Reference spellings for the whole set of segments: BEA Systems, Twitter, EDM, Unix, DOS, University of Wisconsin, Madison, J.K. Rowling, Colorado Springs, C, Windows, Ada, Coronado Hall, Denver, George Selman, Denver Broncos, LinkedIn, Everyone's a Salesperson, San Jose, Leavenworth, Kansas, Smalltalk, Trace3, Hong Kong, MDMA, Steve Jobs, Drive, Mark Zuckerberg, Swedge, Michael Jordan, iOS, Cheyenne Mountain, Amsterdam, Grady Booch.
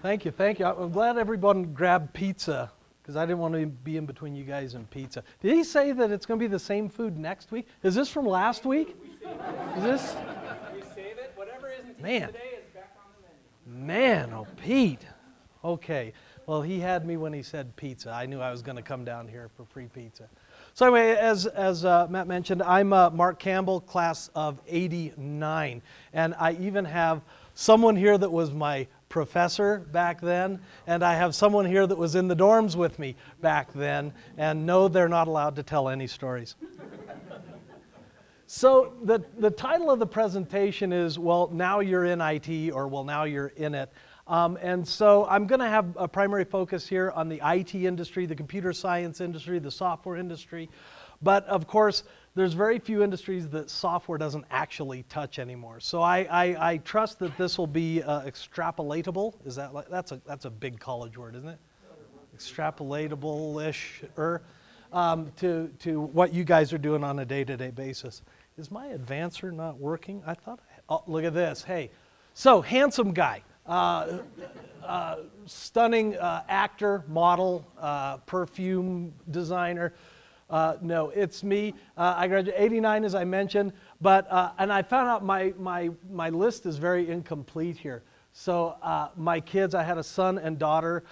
Thank you, thank you. I'm glad everyone grabbed pizza, because I didn't want to be in between you guys and pizza. Did he say that it's going to be the same food next week? Is this from last week? Is this? We save it. Whatever isn't today is back on the menu. Man, oh, Pete. Okay. Well, he had me when he said pizza. I knew I was going to come down here for free pizza. So anyway, as Matt mentioned, I'm Mark Campbell, class of '89, and I even have someone here that was my professor back then, and I have someone here that was in the dorms with me back then, and no, they're not allowed to tell any stories. So the title of the presentation is, well, now you're in IT, or well, now you're in it. And so I'm going to have a primary focus here on the IT industry, the computer science industry, the software industry. But of course, there's very few industries that software doesn't actually touch anymore. So I trust that this will be extrapolatable. Is that like, that's a big college word, isn't it? Extrapolatable-ish-er to what you guys are doing on a day-to-day basis. Is my advancer not working? I thought, oh, look at this. Hey, so handsome guy. Stunning actor, model, perfume designer. No, it's me. I graduated '89, as I mentioned, but and I found out my list is very incomplete here. So my kids, I had a son and daughter.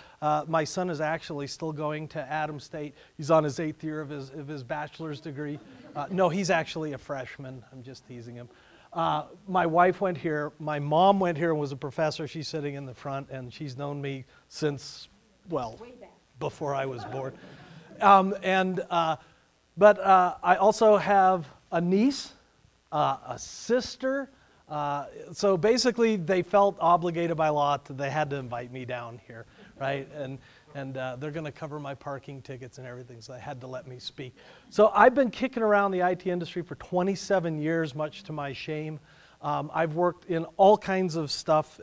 My son is actually still going to Adams State. He's on his 8th year of his bachelor's degree. No, he's actually a freshman. I'm just teasing him. My wife went here, my mom went here and was a professor. She's sitting in the front, and she's known me since, well, before I was born. But I also have a niece, a sister. So basically, they felt obligated by law that they had to invite me down here, right? And they're going to cover my parking tickets and everything, so they had to let me speak. So I've been kicking around the IT industry for 27 years, much to my shame. I've worked in all kinds of stuff,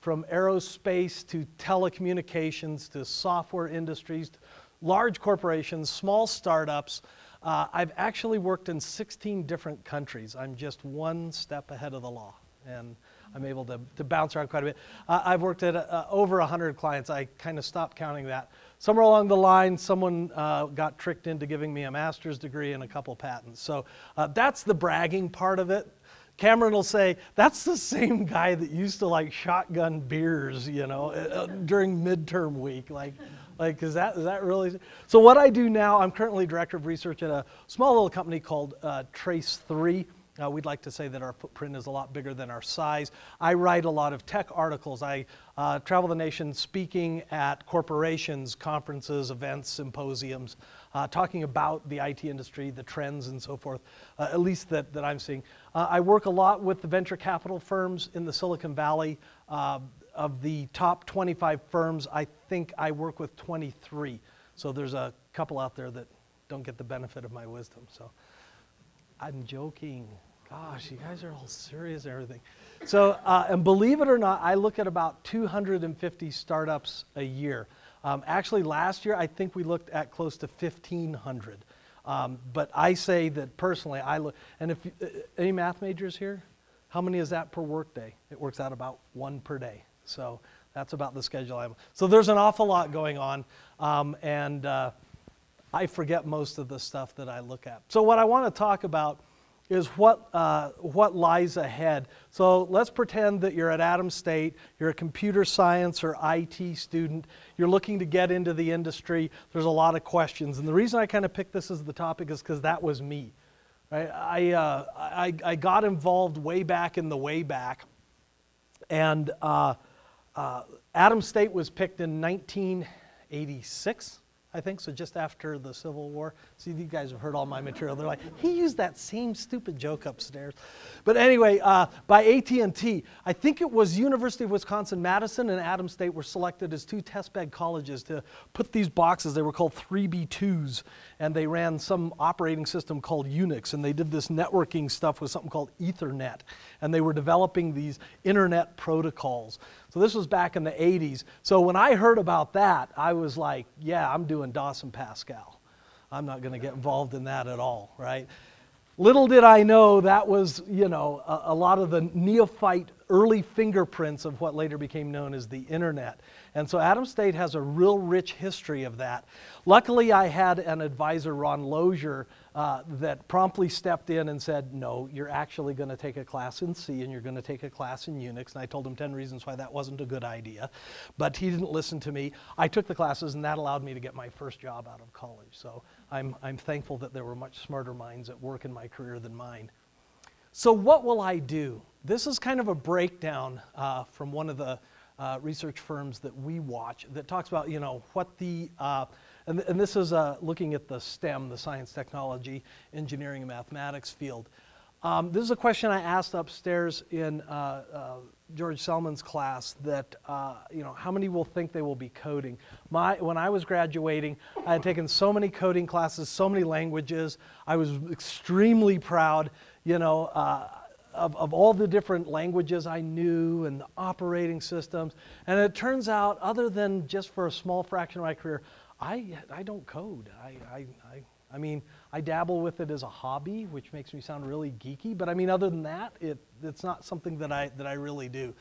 from aerospace to telecommunications to software industries, large corporations, small startups. I've actually worked in 16 different countries. I'm just one step ahead of the law, and I'm able to bounce around quite a bit. I've worked at over 100 clients. I kind of stopped counting that. Somewhere along the line, someone got tricked into giving me a master's degree and a couple patents. So that's the bragging part of it. Cameron will say, that's the same guy that used to like shotgun beers, you know, during midterm week. Like, is that really? So what I do now, I'm currently director of research at a small little company called Trace3. We'd like to say that our footprint is a lot bigger than our size. I write a lot of tech articles. I travel the nation speaking at corporations, conferences, events, symposiums, talking about the IT industry, the trends and so forth, at least that I'm seeing. I work a lot with the venture capital firms in the Silicon Valley. Of the top 25 firms, I think I work with 23. So there's a couple out there that don't get the benefit of my wisdom. So I'm joking. Gosh, you guys are all serious and everything. So, and believe it or not, I look at about 250 startups a year. Actually, last year, I think we looked at close to 1,500. But I say that personally, I look, and if any math majors here? How many is that per work day? It works out about one per day. So that's about the schedule I'm on. So there's an awful lot going on, and I forget most of the stuff that I look at. So what I want to talk about is what lies ahead. So let's pretend that you're at Adams State, you're a computer science or IT student, you're looking to get into the industry, there's a lot of questions. And the reason I kind of picked this as the topic is because that was me. Right? I got involved way back in the way back, and Adams State was picked in 1986, I think, so just after the Civil War. See, these guys have heard all my material. They're like, he used that same stupid joke upstairs. But anyway, by AT&T, I think it was University of Wisconsin, Madison, and Adams State were selected as two testbed colleges to put these boxes. They were called 3B2s, and they ran some operating system called Unix, and they did this networking stuff with something called Ethernet, and they were developing these internet protocols. So this was back in the 80s. So when I heard about that, I was like, yeah, I'm doing Dawson Pascal. I'm not going to get involved in that at all, right? Little did I know that was, you know, a lot of the neophyte early fingerprints of what later became known as the internet. And so Adams State has a real rich history of that. Luckily, I had an advisor, Ron Lozier, that promptly stepped in and said, no, you're actually going to take a class in C and you're going to take a class in Unix. And I told him 10 reasons why that wasn't a good idea. But he didn't listen to me. I took the classes and that allowed me to get my first job out of college. So I'm thankful that there were much smarter minds at work in my career than mine. So what will I do? This is kind of a breakdown from one of the research firms that we watch that talks about, you know, what the and this is looking at the STEM, the science, technology, engineering, and mathematics field. This is a question I asked upstairs in George Selman's class that, you know, how many will think they will be coding? When I was graduating, I had taken so many coding classes, so many languages. I was extremely proud, you know, of all the different languages I knew and the operating systems. And it turns out, other than just for a small fraction of my career, I don't code. I mean, I dabble with it as a hobby, which makes me sound really geeky, but I mean, other than that, it's not something that I really do.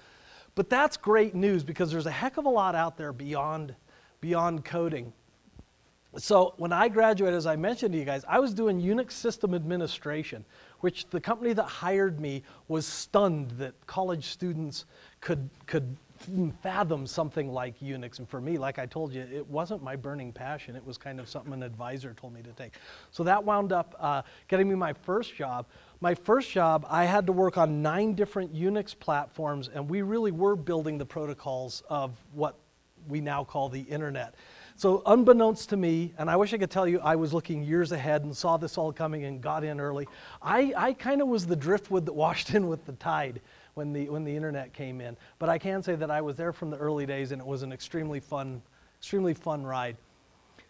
But that's great news, because there's a heck of a lot out there beyond coding. So when I graduated, as I mentioned to you guys, I was doing Unix system administration, which the company that hired me was stunned that college students could fathom something like Unix. And for me, like I told you, it wasn't my burning passion. It was kind of something an advisor told me to take. So that wound up getting me my first job. My first job, I had to work on 9 different Unix platforms, and we really were building the protocols of what we now call the internet. So unbeknownst to me, and I wish I could tell you I was looking years ahead and saw this all coming and got in early, I kind of was the driftwood that washed in with the tide when the internet came in. But I can say that I was there from the early days, and it was an extremely fun ride.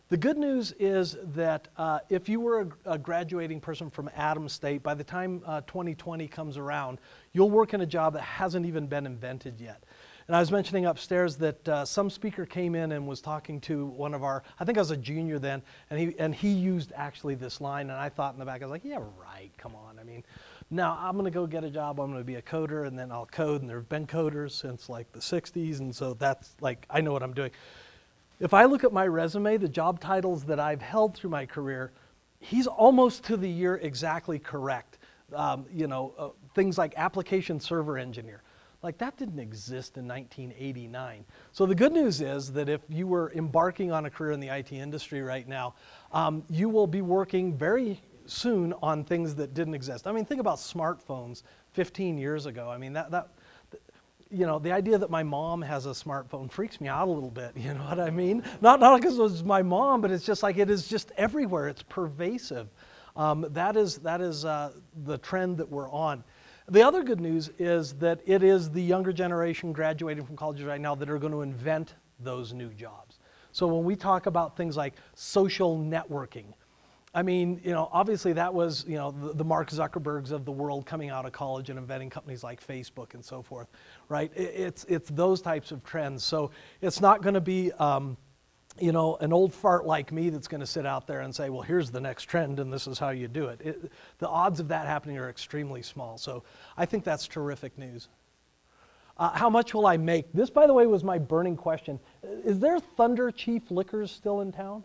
The good news is that if you were a graduating person from Adams State, by the time 2020 comes around, you'll work in a job that hasn't even been invented yet. And I was mentioning upstairs that some speaker came in and was talking to one of our, I think I was a junior then, and he used actually this line, and I thought in the back, I was like, yeah, right, come on. I mean, now I'm going to go get a job, I'm going to be a coder, and then I'll code, and there have been coders since like the 60s, and so that's like, I know what I'm doing. If I look at my resume, the job titles that I've held through my career, he's almost to the year exactly correct. You know, things like application server engineer. Like, that didn't exist in 1989. So the good news is that if you were embarking on a career in the IT industry right now, you will be working very soon on things that didn't exist. I mean, think about smartphones 15 years ago. I mean, you know, the idea that my mom has a smartphone freaks me out a little bit, you know what I mean? Not because it was my mom, but it's just like, it is just everywhere. It's pervasive. That is the trend that we're on. The other good news is that it is the younger generation graduating from colleges right now that are going to invent those new jobs. So when we talk about things like social networking, I mean, you know, obviously that was, you know, the Mark Zuckerbergs of the world coming out of college and inventing companies like Facebook and so forth, right? It's those types of trends. So it's not going to be, you know, an old fart like me that's going to sit out there and say, well, here's the next trend and this is how you do it. The odds of that happening are extremely small. So I think that's terrific news. How much will I make? This, by the way, was my burning question. Is there Thunder Chief Liquors still in town?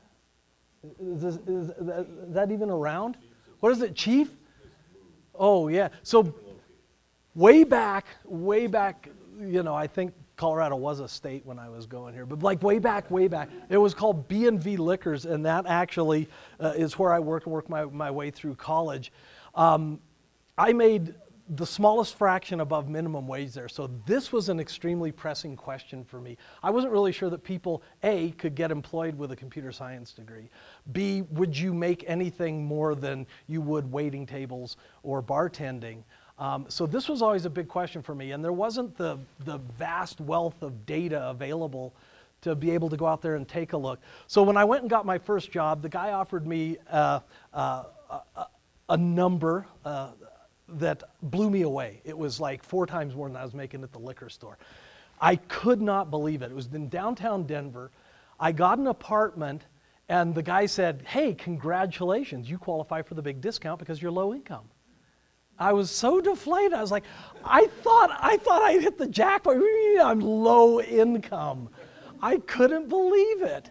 Is that even around? What is it, Chief? Oh, yeah. So way back, you know, I think Colorado was a state when I was going here, but like way back, it was called B&V Liquors, and that actually is where I worked my way through college. I made the smallest fraction above minimum wage there, so this was an extremely pressing question for me. I wasn't really sure that people, A, could get employed with a computer science degree, B, would you make anything more than you would waiting tables or bartending? So this was always a big question for me, and there wasn't the vast wealth of data available to be able to go out there and take a look. So when I went and got my first job, the guy offered me a number that blew me away. It was like 4 times more than I was making at the liquor store. I could not believe it. It was in downtown Denver. I got an apartment, and the guy said, hey, congratulations, you qualify for the big discount because you're low income. I was so deflated. I was like, I thought I'd hit the jackpot. I'm low income. I couldn't believe it.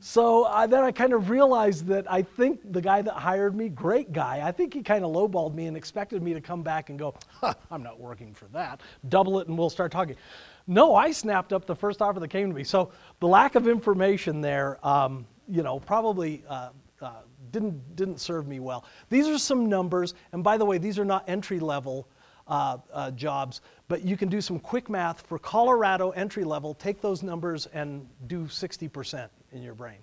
So then I kind of realized that I think the guy that hired me, great guy, I think he kind of lowballed me and expected me to come back and go, huh, I'm not working for that. Double it and we'll start talking. No, I snapped up the first offer that came to me. So the lack of information there, you know, probably didn't serve me well. These are some numbers, and by the way, these are not entry-level jobs, but you can do some quick math for Colorado entry-level. Take those numbers and do 60% in your brain,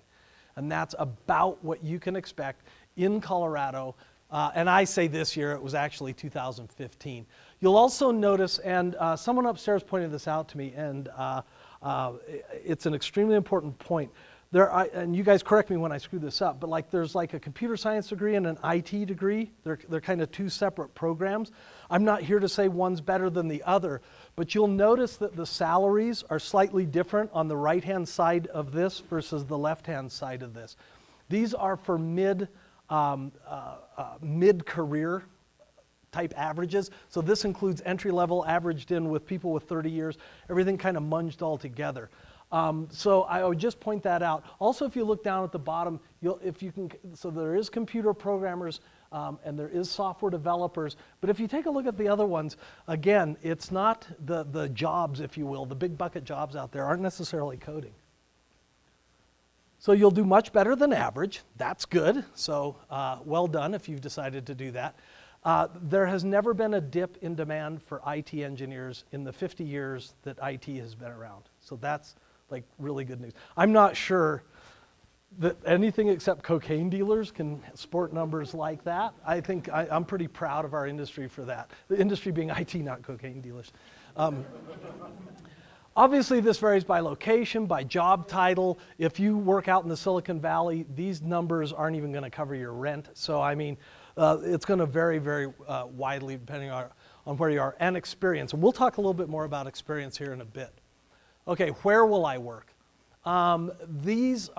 and that's about what you can expect in Colorado. And I say this year, it was actually 2015. You'll also notice, and someone upstairs pointed this out to me, and it's an extremely important point. There are, and you guys correct me when I screw this up, but like there's like a computer science degree and an IT degree. They're kind of two separate programs. I'm not here to say one's better than the other, but you'll notice that the salaries are slightly different on the right-hand side of this versus the left-hand side of this. These are for mid-career type averages. So this includes entry-level averaged in with people with 30 years, everything kind of munged all together. So I would just point that out. Also, if you look down at the bottom, if you can, so there is computer programmers and there is software developers. But if you take a look at the other ones, again, it's not the jobs, if you will, the big bucket jobs out there aren't necessarily coding. So you'll do much better than average. That's good. So well done if you've decided to do that. There has never been a dip in demand for IT engineers in the 50 years that IT has been around. So that's like really good news. I'm not sure that anything except cocaine dealers can sport numbers like that. I think I'm pretty proud of our industry for that. The industry being IT, not cocaine dealers. Obviously this varies by location, by job title. If you work out in the Silicon Valley, these numbers aren't even gonna cover your rent. So I mean, it's gonna vary very widely depending on where you are, and experience. And we'll talk a little bit more about experience here in a bit. Okay, where will I work? It's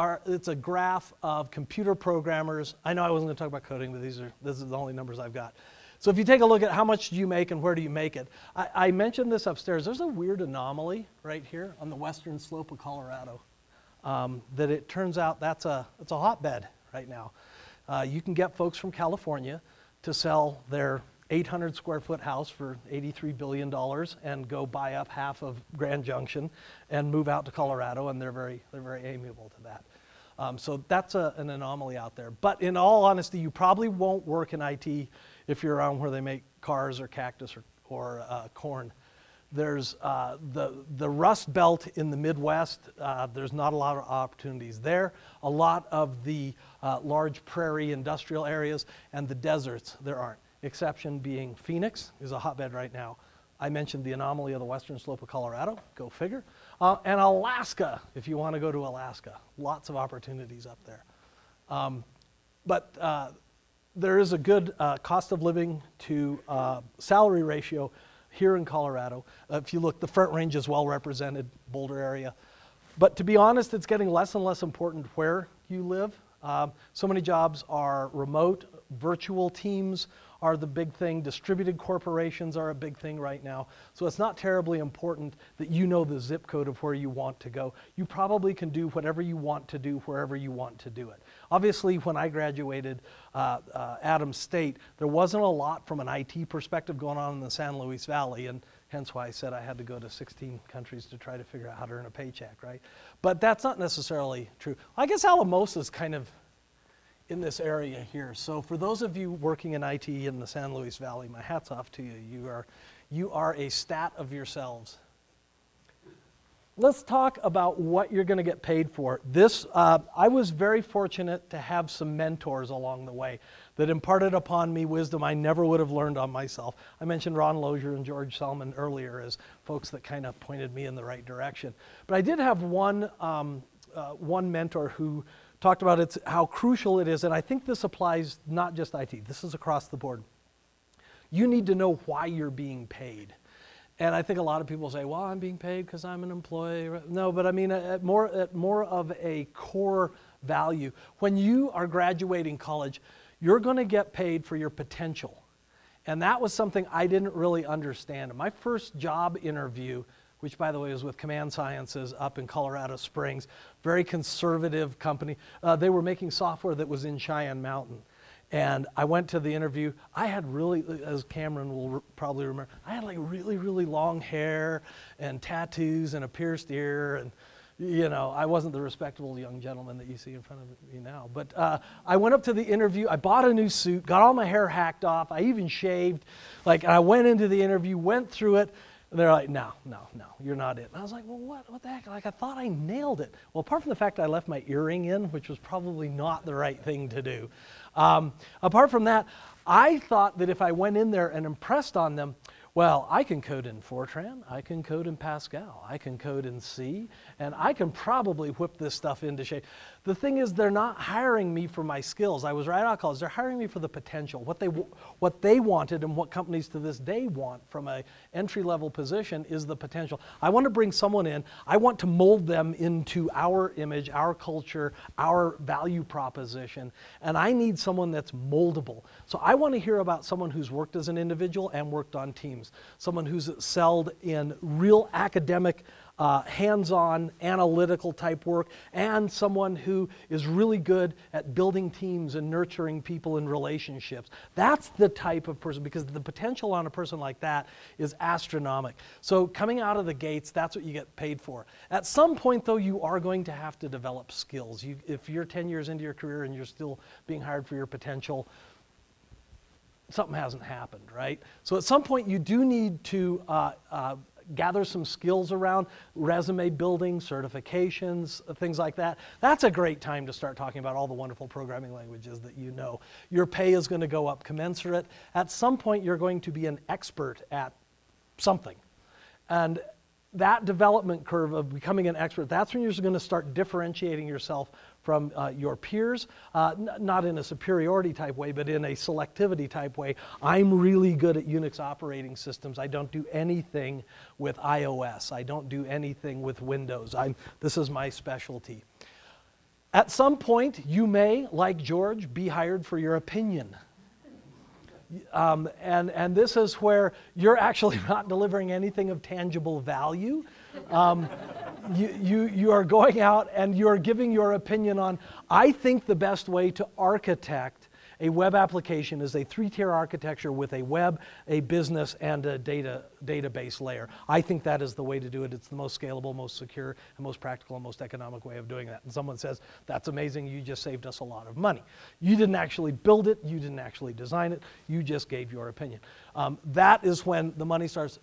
a graph of computer programmers. I know I wasn't gonna talk about coding, but this is the only numbers I've got. So if you take a look at how much do you make and where do you make it? I mentioned this upstairs. There's a weird anomaly right here on the western slope of Colorado that it turns out it's a hotbed right now. You can get folks from California to sell their 800 square foot house for $83 billion and go buy up half of Grand Junction and move out to Colorado, and they're very amiable to that. So that's an anomaly out there. But in all honesty, you probably won't work in IT if you're around where they make cars or cactus or corn. There's the Rust Belt in the Midwest. There's not a lot of opportunities there. A lot of the large prairie industrial areas and the deserts, there aren't. Exception being Phoenix is a hotbed right now. I mentioned the anomaly of the western slope of Colorado, go figure. And Alaska, if you want to go to Alaska, lots of opportunities up there. But there is a good cost of living to salary ratio here in Colorado. If you look, the Front Range is well represented, Boulder area. But to be honest, it's getting less and less important where you live. So many jobs are remote, virtual teams are the big thing. Distributed corporations are a big thing right now. So it's not terribly important that you know the zip code of where you want to go. You probably can do whatever you want to do, wherever you want to do it. Obviously, when I graduated Adams State, there wasn't a lot from an IT perspective going on in the San Luis Valley, and hence why I said I had to go to 16 countries to try to figure out how to earn a paycheck, right? But that's not necessarily true. I guess Alamosa's kind of in this area here. So for those of you working in IT in the San Luis Valley, my hat's off to you. You are a stat of yourselves. Let's talk about what you're going to get paid for. This, I was very fortunate to have some mentors along the way that imparted upon me wisdom I never would have learned on myself. I mentioned Ron Lozier and George Selman earlier as folks that kind of pointed me in the right direction. But I did have one mentor who talked about how crucial it is, and I think this applies not just IT, this is across the board. You need to know why you're being paid. And I think a lot of people say, well, I'm being paid because I'm an employee. No, but I mean at more of a core value. When you are graduating college, you're gonna get paid for your potential. And that was something I didn't really understand. My first job interview, which by the way was with Command Sciences up in Colorado Springs, very conservative company. They were making software that was in Cheyenne Mountain. And I went to the interview. I had really, as Cameron will probably remember, I had like really, really long hair and tattoos and a pierced ear. And, you know, I wasn't the respectable young gentleman that you see in front of me now. But I went up to the interview. I bought a new suit, got all my hair hacked off. I even shaved. Like, I went into the interview, went through it. And they're like, no, no, no, you're not it. And I was like, well, what the heck? Like, I thought I nailed it. Well, apart from the fact I left my earring in, which was probably not the right thing to do. Apart from that, I thought that if I went in there and impressed on them, well, I can code in Fortran, I can code in Pascal, I can code in C, and I can probably whip this stuff into shape. The thing is, they're not hiring me for my skills. I was right out of college. They're hiring me for the potential. What they wanted and what companies to this day want from an entry-level position is the potential. I want to bring someone in. I want to mold them into our image, our culture, our value proposition, and I need someone that's moldable. So I want to hear about someone who's worked as an individual and worked on teams. Someone who's excelled in real academic, hands-on, analytical type work, and someone who is really good at building teams and nurturing people in relationships. That's the type of person, because the potential on a person like that is astronomical. So coming out of the gates, that's what you get paid for. At some point, though, you are going to have to develop skills. If you're 10 years into your career and you're still being hired for your potential, something hasn't happened, right? So at some point you do need to gather some skills around resume building, certifications, things like that. That's a great time to start talking about all the wonderful programming languages that you know. Your pay is going to go up commensurate. At some point you're going to be an expert at something. And that development curve of becoming an expert, that's when you're going to start differentiating yourself from your peers, not in a superiority type way, but in a selectivity type way. I'm really good at Unix operating systems. I don't do anything with iOS. I don't do anything with Windows. This is my specialty. At some point, you may, like George, be hired for your opinion. And this is where you're actually not delivering anything of tangible value. You are going out and you're giving your opinion on, I think the best way to architect a web application is a three-tier architecture with a web, a business, and a database layer. I think that is the way to do it. It's the most scalable, most secure, and most practical, and most economic way of doing that. And someone says, that's amazing, you just saved us a lot of money. You didn't actually build it, you didn't actually design it, you just gave your opinion. That is when the money starts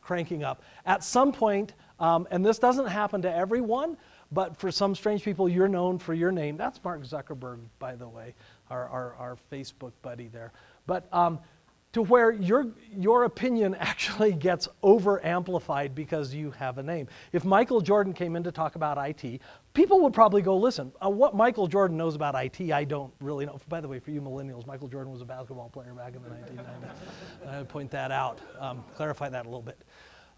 cranking up. At some point, and this doesn't happen to everyone, but for some strange people, you're known for your name. That's Mark Zuckerberg, by the way, our Facebook buddy there. But to where your opinion actually gets over-amplified because you have a name. If Michael Jordan came in to talk about IT, people would probably go listen. What Michael Jordan knows about IT, I don't really know. By the way, for you millennials, Michael Jordan was a basketball player back in the 1990s. I would point that out, clarify that a little bit.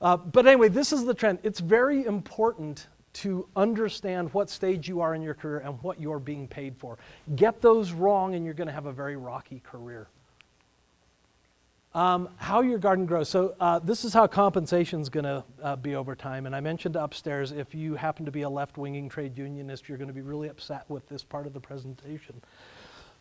But anyway, this is the trend. It's very important to understand what stage you are in your career and what you're being paid for. Get those wrong and you're going to have a very rocky career. How your garden grows. So this is how compensation's going to be over time. And I mentioned upstairs, if you happen to be a left-winging trade unionist, you're going to be really upset with this part of the presentation.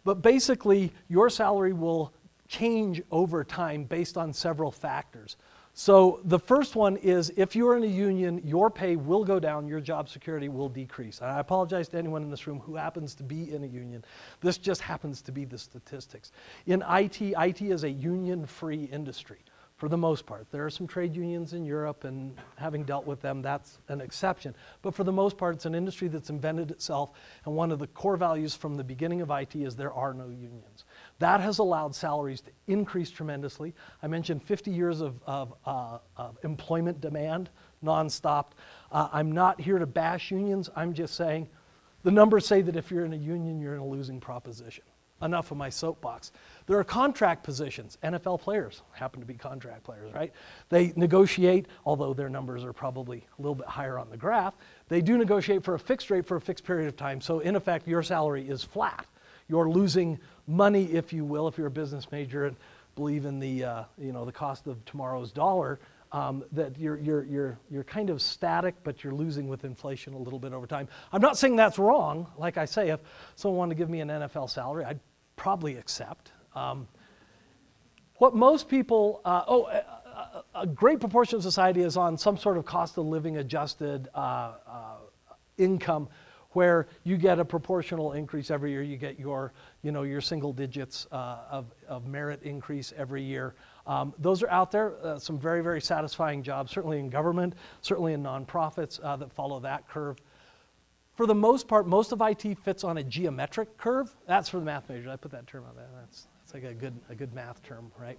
But basically, your salary will change over time based on several factors. So the first one is, if you're in a union, your pay will go down, your job security will decrease. And I apologize to anyone in this room who happens to be in a union. This just happens to be the statistics. In IT is a union-free industry for the most part. There are some trade unions in Europe, and having dealt with them, that's an exception. But for the most part, it's an industry that's invented itself, and one of the core values from the beginning of IT is there are no unions. That has allowed salaries to increase tremendously. I mentioned 50 years of employment demand, nonstop. I'm not here to bash unions. I'm just saying the numbers say that if you're in a union, you're in a losing proposition. Enough of my soapbox. There are contract positions. NFL players happen to be contract players, right? They negotiate, although their numbers are probably a little bit higher on the graph. They do negotiate for a fixed rate for a fixed period of time. So in effect, your salary is flat. You're losing money, if you will, if you're a business major, and believe in the the cost of tomorrow's dollar, that you're kind of static, but you're losing with inflation a little bit over time. I'm not saying that's wrong. Like I say, if someone wanted to give me an NFL salary, I'd probably accept. What most people, a great proportion of society is on some sort of cost of living adjusted income, where you get a proportional increase every year. You get your, your single digits of merit increase every year. Those are out there. Some very, very satisfying jobs, certainly in government, certainly in nonprofits that follow that curve. For the most part, most of IT fits on a geometric curve. That's for the math majors. I put that term on there. That's like a good math term, right?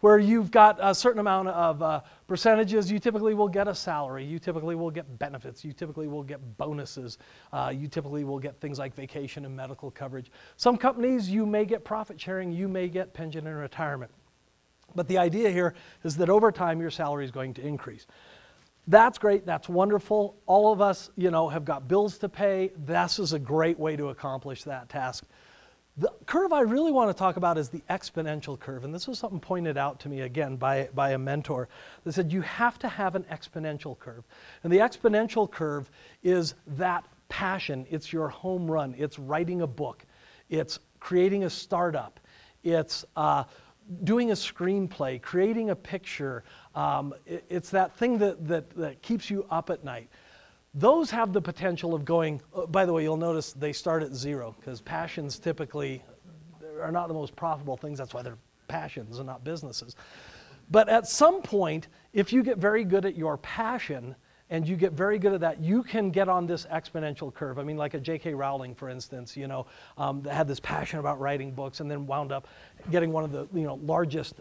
Where you've got a certain amount of percentages, you typically will get a salary, you typically will get benefits, you typically will get bonuses, you typically will get things like vacation and medical coverage. Some companies, you may get profit sharing, you may get pension and retirement. But the idea here is that over time, your salary is going to increase. That's great, that's wonderful. All of us, have got bills to pay. This is a great way to accomplish that task. The curve I really want to talk about is the exponential curve, and this was something pointed out to me again by a mentor that said you have to have an exponential curve. And the exponential curve is that passion, it's your home run, it's writing a book, it's creating a startup, it's doing a screenplay, creating a picture, it's that thing that keeps you up at night. Those have the potential of going, by the way, you'll notice they start at zero because passions typically are not the most profitable things. That's why they're passions and not businesses. But at some point, if you get very good at your passion and you get very good at that, you can get on this exponential curve. I mean, like a J.K. Rowling, for instance, that had this passion about writing books and then wound up getting one of the largest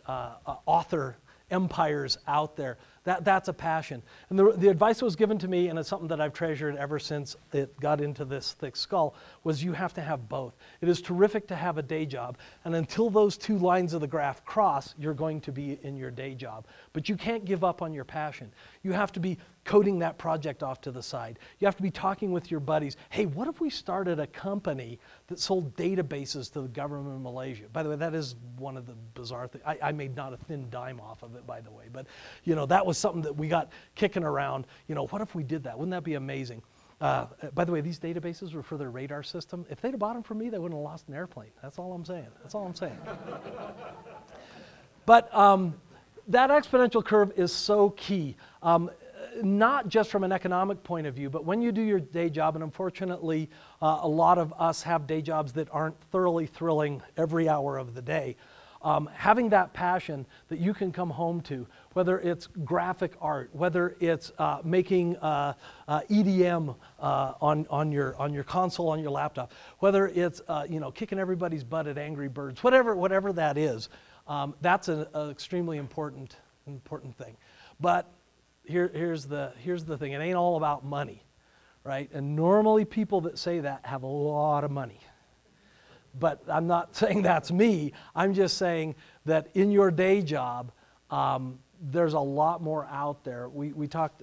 author empires out there. That's a passion. And the advice that was given to me, and it's something that I've treasured ever since it got into this thick skull, was you have to have both. It is terrific to have a day job, and until those two lines of the graph cross, you're going to be in your day job. But you can't give up on your passion. You have to be coding that project off to the side. You have to be talking with your buddies. Hey, what if we started a company that sold databases to the government of Malaysia? By the way, that is one of the bizarre things. I made not a thin dime off of it, by the way, but that was something that we got kicking around. What if we did that? Wouldn't that be amazing? By the way, these databases were for their radar system. If they'd have bought them for me, they wouldn't have lost an airplane. That's all I'm saying. That's all I'm saying. But that exponential curve is so key. Not just from an economic point of view, but when you do your day job, and unfortunately, a lot of us have day jobs that aren't thoroughly thrilling every hour of the day, having that passion that you can come home to, whether it's graphic art, whether it's making EDM on your console, on your laptop, whether it's kicking everybody's butt at Angry Birds, whatever that is, that's an extremely important thing. But here's the thing, it ain't all about money, right? And normally people that say that have a lot of money. But I'm not saying that's me, I'm just saying that in your day job, there's a lot more out there. We talked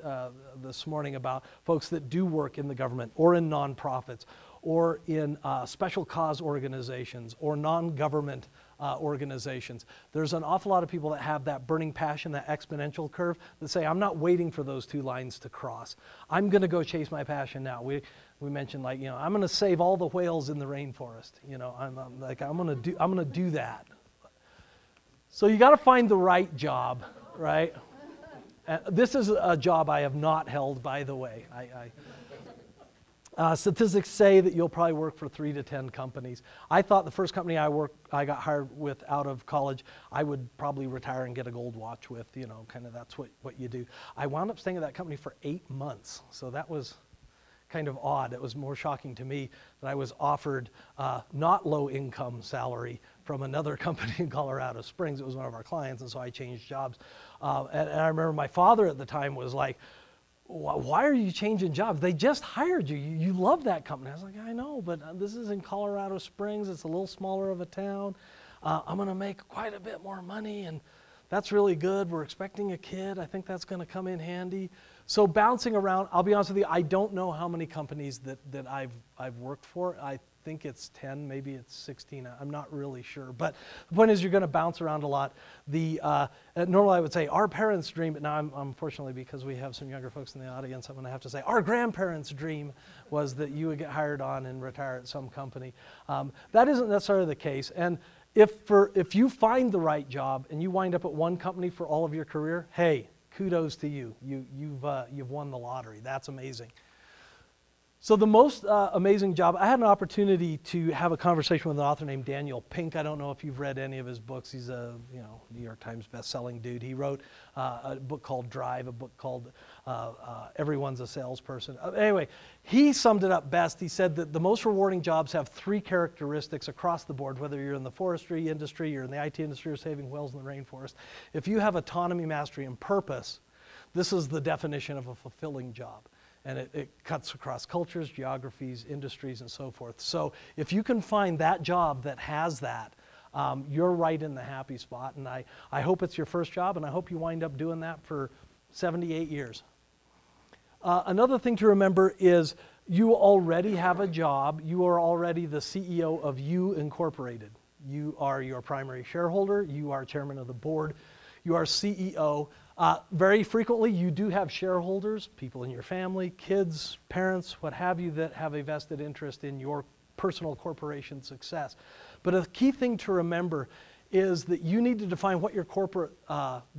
this morning about folks that do work in the government or in nonprofits or in special cause organizations or non-government organizations. There's an awful lot of people that have that burning passion, that exponential curve, that say, I'm not waiting for those two lines to cross. I'm gonna go chase my passion now. We mentioned, like, I'm gonna save all the whales in the rainforest. I'm gonna do that. So you gotta find the right job, right? This is a job I have not held, by the way. Statistics say that you'll probably work for 3 to 10 companies. I thought the first company I got hired with out of college, I would probably retire and get a gold watch with, kind of that's what you do. I wound up staying at that company for 8 months, so that was kind of odd. It was more shocking to me that I was offered not low-income salary from another company in Colorado Springs. It was one of our clients, and so I changed jobs. And I remember my father at the time was like, why are you changing jobs? They just hired you. You love that company. I was like, I know, but this is in Colorado Springs. It's a little smaller of a town. I'm going to make quite a bit more money, and that's really good. We're expecting a kid. I think that's going to come in handy. So bouncing around, I'll be honest with you, I don't know how many companies that I've worked for. I think it's 10, maybe it's 16, I'm not really sure. But the point is you're going to bounce around a lot. Normally I would say our parents' dream, but now I'm, unfortunately, because we have some younger folks in the audience, I'm going to have to say our grandparents' dream was that you would get hired on and retire at some company. That isn't necessarily the case. And if you find the right job and you wind up at one company for all of your career, hey, kudos to you. You've won the lottery. That's amazing. So the most amazing job, I had an opportunity to have a conversation with an author named Daniel Pink. I don't know if you've read any of his books. He's a New York Times best-selling dude. He wrote a book called Drive, a book called Everyone's a Salesperson. Anyway, he summed it up best. He said that the most rewarding jobs have three characteristics across the board, whether you're in the forestry industry, you're in the IT industry, or saving whales in the rainforest. If you have autonomy, mastery, and purpose, this is the definition of a fulfilling job. And it cuts across cultures, geographies, industries, and so forth. So if you can find that job that has that, you're right in the happy spot. And I hope it's your first job, and I hope you wind up doing that for 78 years. Another thing to remember is you already have a job. You are already the CEO of You Incorporated. You are your primary shareholder. You are chairman of the board. You are CEO. Very frequently, you do have shareholders, people in your family, kids, parents, what have you, that have a vested interest in your personal corporation success. But a key thing to remember is that you need to define what your corporate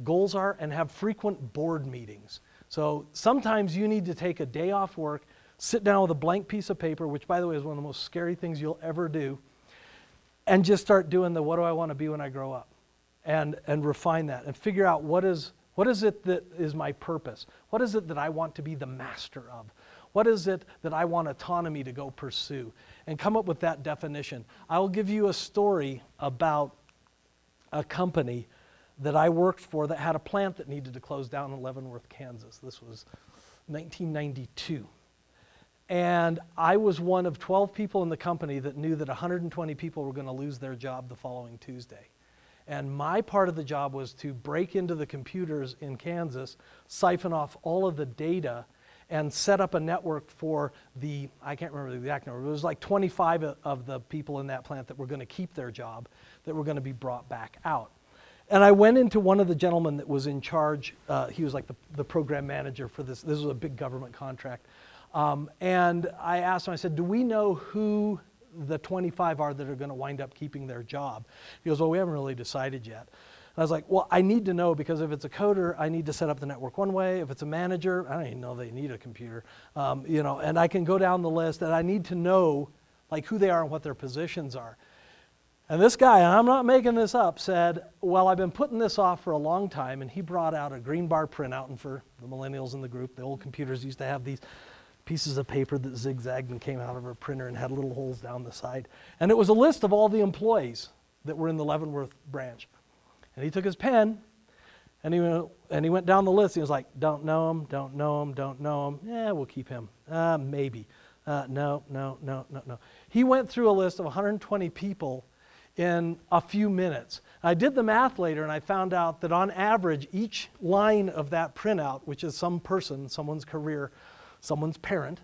goals are and have frequent board meetings. So sometimes you need to take a day off work, sit down with a blank piece of paper, which, by the way, is one of the most scary things you'll ever do, and just start doing the what do I want to be when I grow up, and refine that and figure out what is it that is my purpose? What is it that I want to be the master of? What is it that I want autonomy to go pursue? And come up with that definition. I will give you a story about a company that I worked for that had a plant that needed to close down in Leavenworth, Kansas. This was 1992. And I was one of 12 people in the company that knew that 120 people were going to lose their job the following Tuesday. And my part of the job was to break into the computers in Kansas, siphon off all of the data, and set up a network for the, I can't remember the exact number, it was like 25 of the people in that plant that were going to keep their job, that were going to be brought back out. And I went into one of the gentlemen that was in charge, he was like the program manager for this, this was a big government contract, and I asked him, I said, do we know who the 25 are that are going to wind up keeping their job? He goes, well, we haven't really decided yet. And I was like, well, I need to know, because if it's a coder, I need to set up the network one way. If it's a manager, I don't even know they need a computer, and I can go down the list, and I need to know like who they are and what their positions are. And this guy, and I'm not making this up, said, well, I've been putting this off for a long time, and he brought out a green bar printout, and for the millennials in the group, the old computers used to have these pieces of paper that zigzagged and came out of a printer and had little holes down the side. And it was a list of all the employees that were in the Leavenworth branch. And he took his pen and he went down the list. He was like, don't know him, don't know him, don't know him. Yeah, we'll keep him. Maybe. No, no, no, no, no. He went through a list of 120 people in a few minutes. I did the math later, and I found out that on average, each line of that printout, which is some person, someone's career, someone's parent,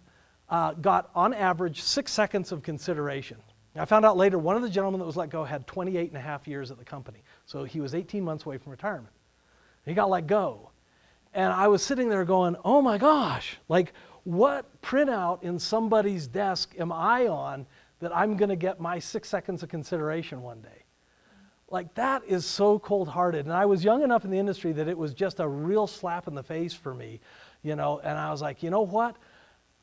got on average 6 seconds of consideration. I found out later one of the gentlemen that was let go had 28 and a half years at the company. So he was 18 months away from retirement. He got let go. And I was sitting there going, oh my gosh, like what printout in somebody's desk am I on that I'm going to get my 6 seconds of consideration one day? Like that is so cold-hearted. And I was young enough in the industry that it was just a real slap in the face for me. And I was like, you know what?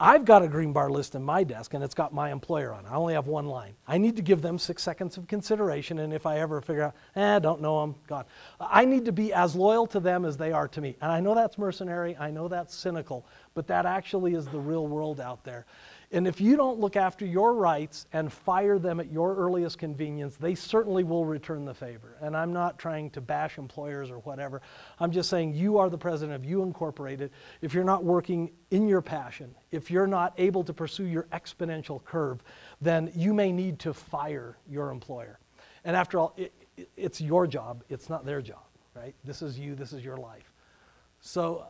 I've got a green bar list in my desk, and it's got my employer on it. I only have one line. I need to give them 6 seconds of consideration, and if I ever figure out, don't know them, gone. I need to be as loyal to them as they are to me. And I know that's mercenary. I know that's cynical, but that actually is the real world out there. And if you don't look after your rights and fire them at your earliest convenience, they certainly will return the favor. And I'm not trying to bash employers or whatever. I'm just saying you are the president of You Incorporated. If you're not working in your passion, if you're not able to pursue your exponential curve, then you may need to fire your employer. And after all, it's your job. It's not their job, right? This is you. This is your life. So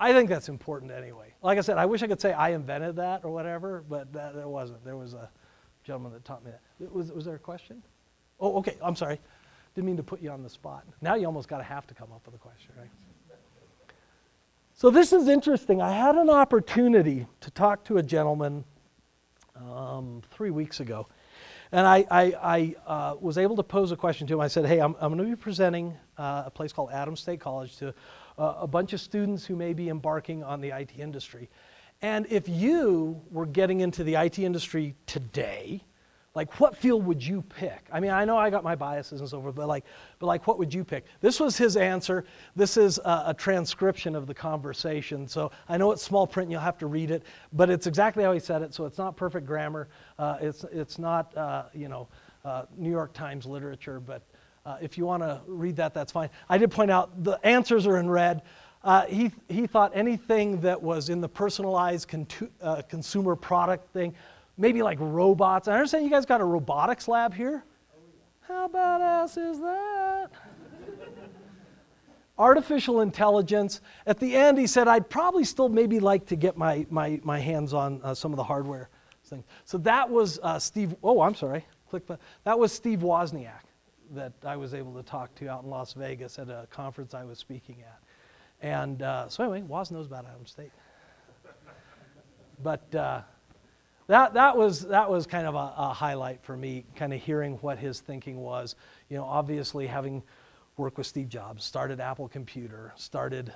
I think that's important anyway. Like I said, I wish I could say I invented that or whatever, but there wasn't. There was a gentleman that taught me that. Was there a question? Oh, okay, I'm sorry. Didn't mean to put you on the spot. Now you almost gotta have to come up with a question, right? So this is interesting. I had an opportunity to talk to a gentleman 3 weeks ago. And I was able to pose a question to him. I said, hey, I'm going to be presenting a place called Adams State College to a bunch of students who may be embarking on the IT industry. And if you were getting into the IT industry today, like what field would you pick? I mean, I know I got my biases and so forth, but like what would you pick? This was his answer. This is a transcription of the conversation. So I know it's small print and you'll have to read it, but it's exactly how he said it. So it's not perfect grammar. It's not, you know, New York Times literature, but if you want to read that, that's fine. I did point out the answers are in red. He thought anything that was in the personalized consumer product thing, maybe like robots. I understand you guys got a robotics lab here. Oh, yeah. How badass is that? Artificial intelligence. At the end, he said, I'd probably still maybe like to get my hands on some of the hardware things. So that was Steve, oh, I'm sorry. Click the, that was Steve Wozniak that I was able to talk to out in Las Vegas at a conference I was speaking at. And so anyway, Woz knows about Adams State. But, That was kind of a highlight for me, kind of hearing what his thinking was. You know, obviously having worked with Steve Jobs, started Apple Computer, started,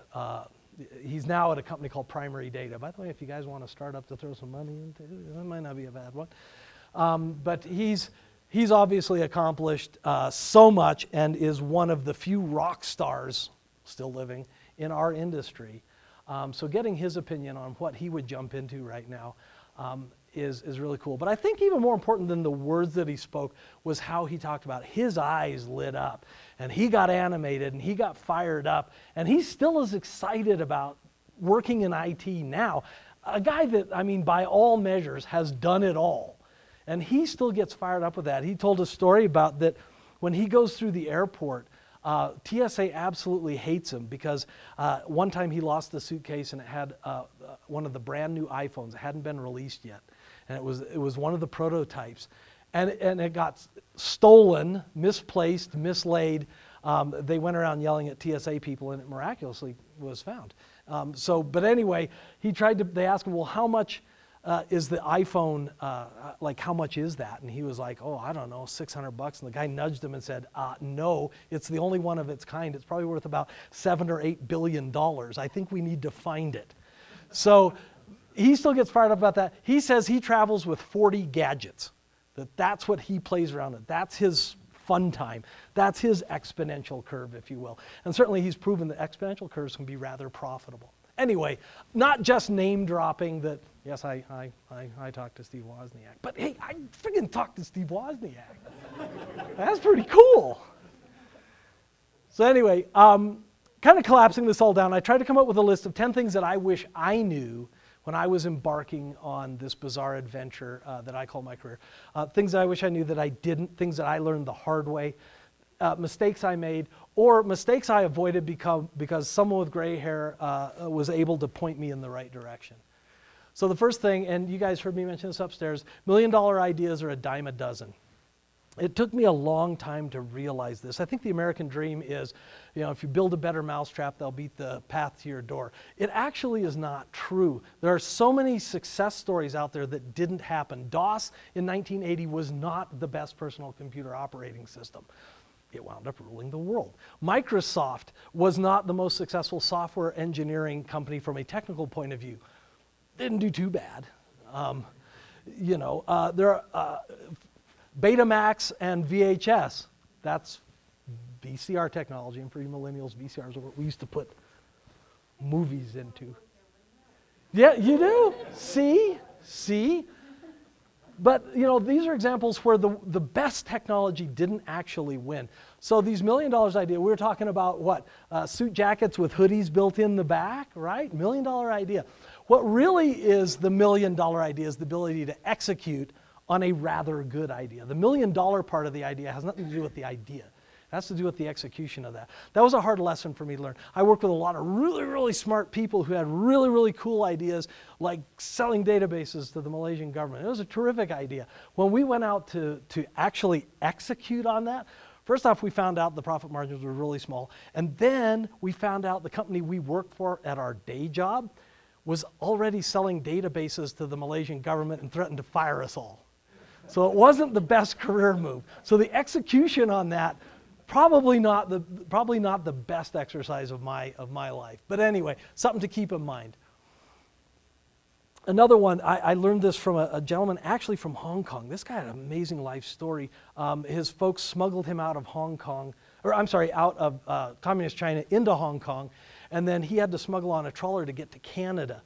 he's now at a company called Primary Data. By the way, if you guys want to start up to throw some money into, that might not be a bad one. But he's obviously accomplished so much and is one of the few rock stars still living in our industry. So getting his opinion on what he would jump into right now is really cool. But I think even more important than the words that he spoke was how he talked about it. His eyes lit up and he got animated and he got fired up and he still is excited about working in IT now. A guy that, I mean, by all measures has done it all. And he still gets fired up with that. He told a story about that when he goes through the airport, TSA absolutely hates him because one time he lost the suitcase and it had one of the brand new iPhones. It hadn't been released yet. And it was one of the prototypes. And it got stolen, misplaced, mislaid. They went around yelling at TSA people and it miraculously was found. But anyway, they asked him, well, how much is the iPhone, like how much is that? And he was like, oh, I don't know, $600. And the guy nudged him and said, no, it's the only one of its kind. It's probably worth about $7 or $8 billion. I think we need to find it. So he still gets fired up about that. He says he travels with 40 gadgets, that's what he plays around with. That's his fun time. That's his exponential curve, if you will. And certainly he's proven that exponential curves can be rather profitable. Anyway, not just name dropping that, yes, I talked to Steve Wozniak, but hey, I friggin' talked to Steve Wozniak. That's pretty cool. So anyway, kind of collapsing this all down, I tried to come up with a list of 10 things that I wish I knew when I was embarking on this bizarre adventure that I call my career. Things that I wish I knew that I didn't, things that I learned the hard way, mistakes I made, or mistakes I avoided because someone with gray hair was able to point me in the right direction. So the first thing, and you guys heard me mention this upstairs, $1 million ideas are a dime a dozen. It took me a long time to realize this. I think the American dream is, you know, if you build a better mousetrap, they'll beat the path to your door. It actually is not true. There are so many success stories out there that didn't happen. DOS in 1980 was not the best personal computer operating system. It wound up ruling the world. Microsoft was not the most successful software engineering company from a technical point of view. Didn't do too bad. You know, there are Betamax and VHS, that's VCR technology, and for you millennials, VCRs are what we used to put movies into. Yeah, you do, see? But you know, these are examples where the best technology didn't actually win. So these $1 million idea, we were talking about what? Suit jackets with hoodies built in the back, right? $1 million idea. What really is the $1 million idea is the ability to execute on a rather good idea. The $1 million part of the idea has nothing to do with the idea. It has to do with the execution of that. That was a hard lesson for me to learn. I worked with a lot of really, really smart people who had really, really cool ideas, like selling databases to the Malaysian government. It was a terrific idea. When we went out to actually execute on that, first off, we found out the profit margins were really small. And then we found out the company we worked for at our day job was already selling databases to the Malaysian government and threatened to fire us all. So it wasn't the best career move. So the execution on that, probably not the best exercise of my life. But anyway, something to keep in mind. Another one, I learned this from a gentleman actually from Hong Kong. This guy had an amazing life story. His folks smuggled him out of Hong Kong, or I'm sorry, out of communist China into Hong Kong, and then he had to smuggle on a trawler to get to Canada.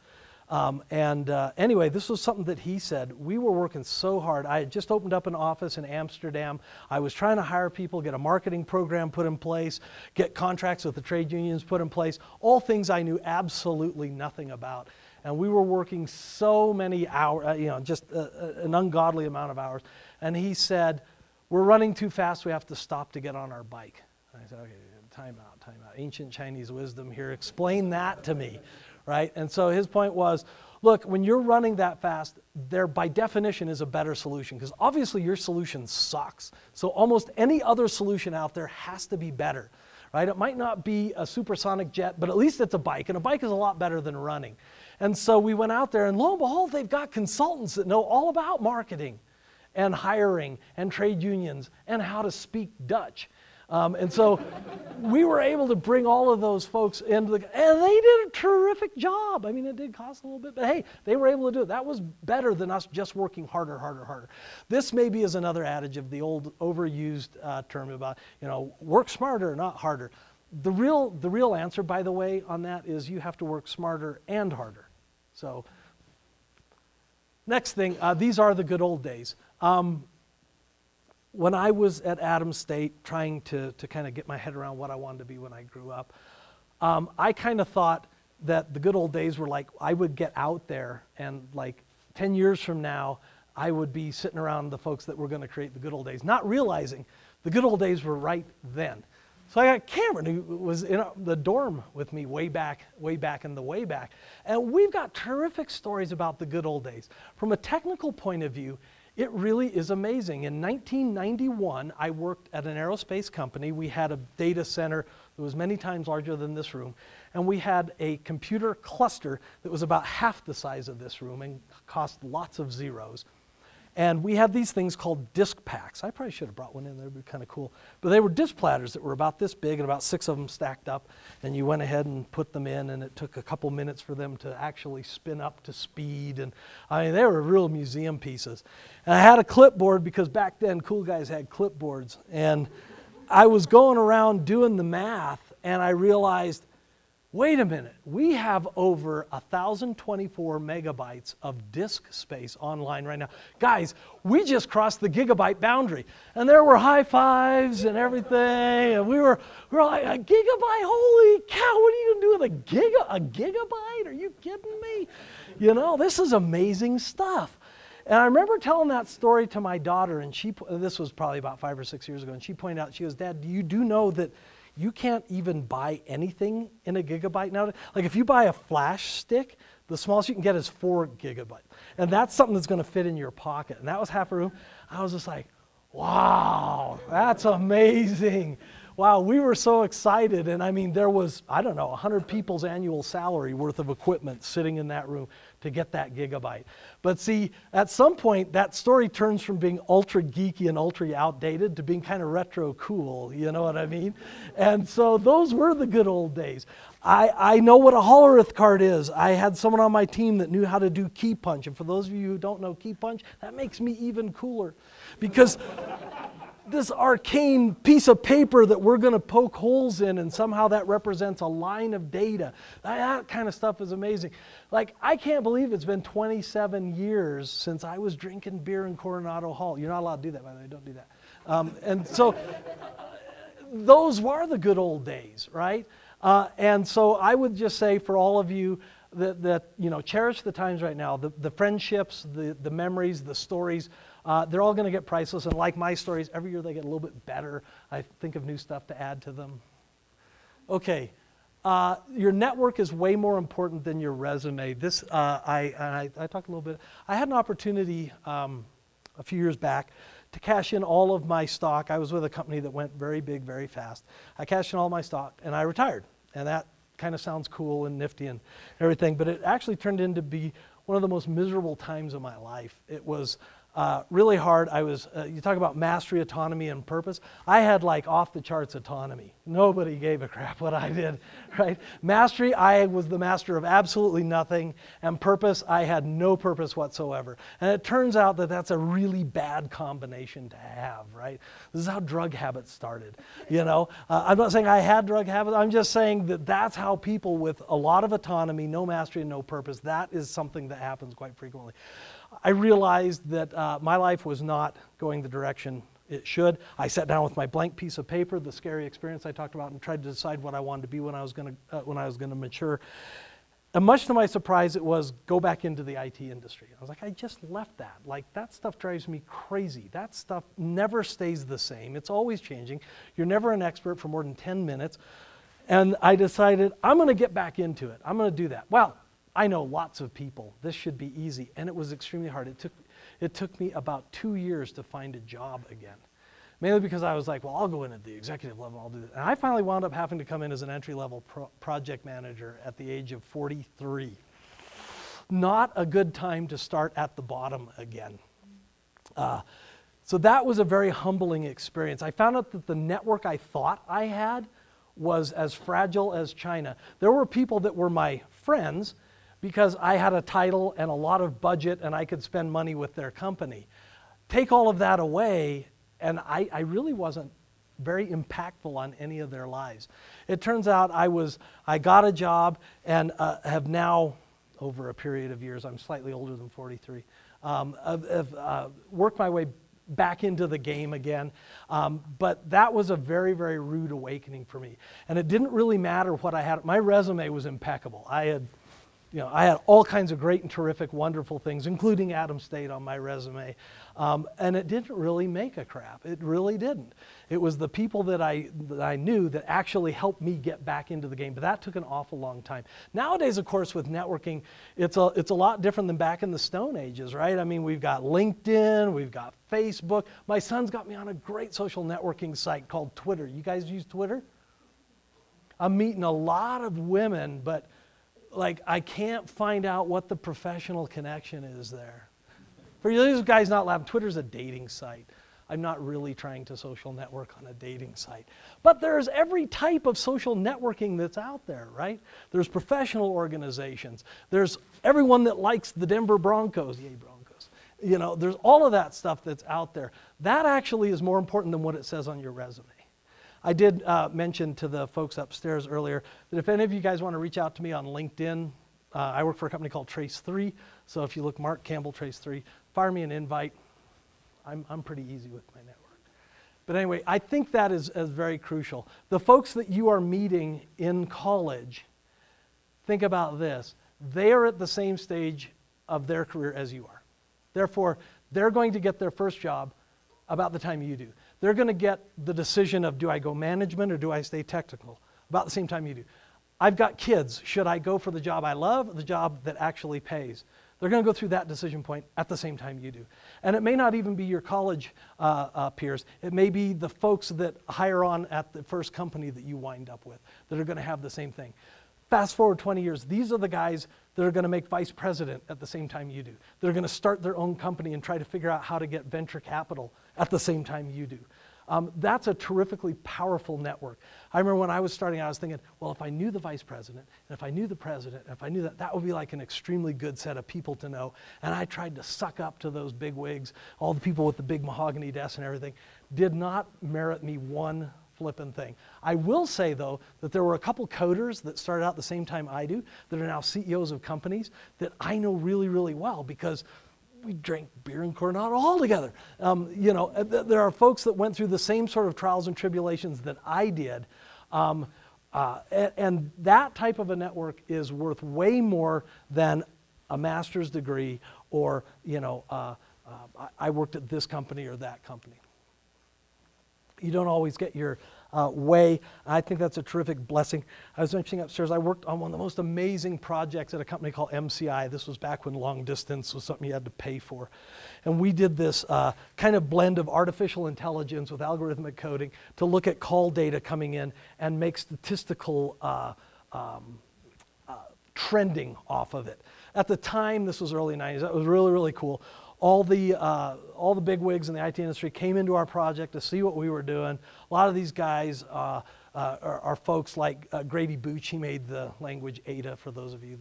Anyway, this was something that he said. We were working so hard. I had just opened up an office in Amsterdam. I was trying to hire people, get a marketing program put in place, get contracts with the trade unions put in place, all things I knew absolutely nothing about. And we were working so many hours, you know, just an ungodly amount of hours. And he said, "We're running too fast. We have to stop to get on our bike." And I said, "Okay, time out, time out. Ancient Chinese wisdom here. Explain that to me." Right? And so his point was, look, when you're running that fast, there by definition is a better solution, because obviously your solution sucks. So almost any other solution out there has to be better, right? It might not be a supersonic jet, but at least it's a bike, and a bike is a lot better than running. And so we went out there, and lo and behold, they've got consultants that know all about marketing and hiring and trade unions and how to speak Dutch. And so we were able to bring all of those folks into the, and they did a terrific job. I mean, it did cost a little bit, but hey, they were able to do it. That was better than us just working harder, harder, harder. This maybe is another adage of the old overused term about, you know, work smarter, not harder. The real answer, by the way, on that is you have to work smarter and harder. So next thing, these are the good old days. When I was at Adams State trying to kind of get my head around what I wanted to be when I grew up, I kind of thought that the good old days were like I would get out there and like 10 years from now, I would be sitting around the folks that were going to create the good old days, not realizing the good old days were right then. So I got Cameron, who was in the dorm with me way back. And we've got terrific stories about the good old days. From a technical point of view, it really is amazing. In 1991, I worked at an aerospace company. We had a data center that was many times larger than this room, and we had a computer cluster that was about half the size of this room and cost lots of zeros. And we had these things called disk packs. I probably should have brought one in there, it'd be kind of cool. But they were disk platters that were about this big and about 6 of them stacked up, and you went ahead and put them in, and it took a couple minutes for them to actually spin up to speed. And I mean, they were real museum pieces. And I had a clipboard because back then cool guys had clipboards. And I was going around doing the math, and I realized, wait a minute, we have over 1,024 megabytes of disk space online right now. Guys, we just crossed the gigabyte boundary. And there were high fives and everything. And we were like, a gigabyte? Holy cow, what are you going to do with a gigabyte? Are you kidding me? You know, this is amazing stuff. And I remember telling that story to my daughter, and she, this was probably about 5 or 6 years ago, and she pointed out, she goes, "Dad, you do know that you can't even buy anything in a gigabyte now. Like if you buy a flash stick, the smallest you can get is 4 gigabytes. And that's something that's gonna fit in your pocket." And that was half a room. I was just like, wow, that's amazing. Wow, we were so excited. And I mean, there was, I don't know, 100 people's annual salary worth of equipment sitting in that room to get that gigabyte. But see, at some point, that story turns from being ultra geeky and ultra outdated to being kind of retro cool, you know what I mean? And so those were the good old days. I know what a hollerith card is. I had someone on my team that knew how to do key punch. And for those of you who don't know key punch, that makes me even cooler because this arcane piece of paper that we're going to poke holes in and somehow that represents a line of data. That kind of stuff is amazing. Like, I can't believe it's been 27 years since I was drinking beer in Coronado Hall. You're not allowed to do that, by the way, don't do that. And so those were the good old days, right? And so I would just say for all of you, that you know, cherish the times right now, the friendships, the memories, the stories. They're all going to get priceless, and like my stories, every year they get a little bit better. I think of new stuff to add to them. Okay, your network is way more important than your resume. This, I talked a little bit. I had an opportunity a few years back to cash in all of my stock. I was with a company that went very big, very fast. I cashed in all my stock, and I retired. And that kind of sounds cool and nifty and everything, but it actually turned into be one of the most miserable times of my life. It was really hard. I was, you talk about mastery, autonomy, and purpose. I had like off the charts autonomy. Nobody gave a crap what I did, right? Mastery, I was the master of absolutely nothing. And purpose, I had no purpose whatsoever. And it turns out that that's a really bad combination to have, right? This is how drug habits started, you know? I'm not saying I had drug habits. I'm just saying that that's how people with a lot of autonomy, no mastery, and no purpose, that is something that happens quite frequently. I realized that my life was not going the direction it should. I sat down with my blank piece of paper, the scary experience I talked about, and tried to decide what I wanted to be when I was going to mature. And much to my surprise, it was go back into the IT industry. I was like, I just left that. Like, that stuff drives me crazy. That stuff never stays the same. It's always changing. You're never an expert for more than 10 minutes. And I decided I'm going to get back into it. I'm going to do that. Well, I know lots of people. This should be easy. And it was extremely hard. It took me about 2 years to find a job again. Mainly because I was like, well, I'll go in at the executive level, I'll do that. And I finally wound up having to come in as an entry-level project manager at the age of 43. Not a good time to start at the bottom again. So that was a very humbling experience. I found out that the network I thought I had was as fragile as China. There were people that were my friends, because I had a title and a lot of budget and I could spend money with their company. Take all of that away, and I really wasn't very impactful on any of their lives. It turns out I got a job and have now, over a period of years, I'm slightly older than 43, worked my way back into the game again. But that was a very, very rude awakening for me. And it didn't really matter what I had. My resume was impeccable. I had all kinds of great and terrific, wonderful things, including Adams State on my resume. And it didn't really make a crap. It really didn't. It was the people that I knew that actually helped me get back into the game, but that took an awful long time. Nowadays, of course, with networking, it's a lot different than back in the Stone Ages, right? I mean, we've got LinkedIn, we've got Facebook. My son's got me on a great social networking site called Twitter. You guys use Twitter? I'm meeting a lot of women, but like, I can't find out what the professional connection is there. For these guys not laughing, Twitter's a dating site. I'm not really trying to social network on a dating site. But there's every type of social networking that's out there, right? There's professional organizations. There's everyone that likes the Denver Broncos. Yay, Broncos. You know, there's all of that stuff that's out there. That actually is more important than what it says on your resume. I did mention to the folks upstairs earlier that if any of you guys want to reach out to me on LinkedIn, I work for a company called Trace3. So if you look Mark Campbell, Trace3, fire me an invite. I'm pretty easy with my network. But anyway, I think that is very crucial. The folks that you are meeting in college, think about this. They are at the same stage of their career as you are. Therefore, they're going to get their first job about the time you do. They're going to get the decision of, do I go management or do I stay technical? About the same time you do. I've got kids. Should I go for the job I love or the job that actually pays? They're going to go through that decision point at the same time you do. And it may not even be your college peers. It may be the folks that hire on at the first company that you wind up with that are going to have the same thing. Fast forward 20 years, these are the guys that are going to make vice president at the same time you do. They're going to start their own company and try to figure out how to get venture capital at the same time you do. That's a terrifically powerful network. I remember when I was starting out, I was thinking, well, if I knew the vice president, and if I knew the president, and if I knew that, that would be like an extremely good set of people to know. And I tried to suck up to those big wigs, all the people with the big mahogany desks and everything. Did not merit me one flippin' thing. I will say, though, that there were a couple coders that started out the same time I do that are now CEOs of companies that I know really, really well because we drank beer and Coronado all together. You know, there are folks that went through the same sort of trials and tribulations that I did. And that type of a network is worth way more than a master's degree or, you know, I worked at this company or that company. You don't always get your way. I think that's a terrific blessing. I was mentioning upstairs, I worked on one of the most amazing projects at a company called MCI. This was back when long distance was something you had to pay for. And we did this kind of blend of artificial intelligence with algorithmic coding to look at call data coming in and make statistical trending off of it. At the time, this was early 90s, that was really, really cool. All the big wigs in the IT industry came into our project to see what we were doing. A lot of these guys are folks like Grady Booch. He made the language Ada, for those of you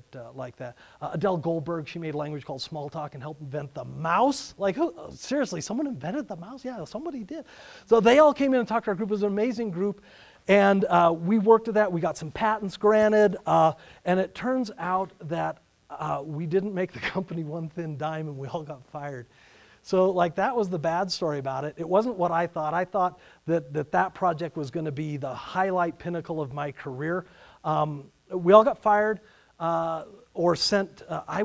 that like that. Adele Goldberg, she made a language called Smalltalk and helped invent the mouse. Like, who, seriously, someone invented the mouse? Yeah, somebody did. So they all came in and talked to our group. It was an amazing group. And we worked at that. We got some patents granted. And it turns out that we didn't make the company one thin dime, and we all got fired. So like, that was the bad story about it. It wasn't what I thought. I thought that project was going to be the highlight pinnacle of my career. We all got fired or sent. I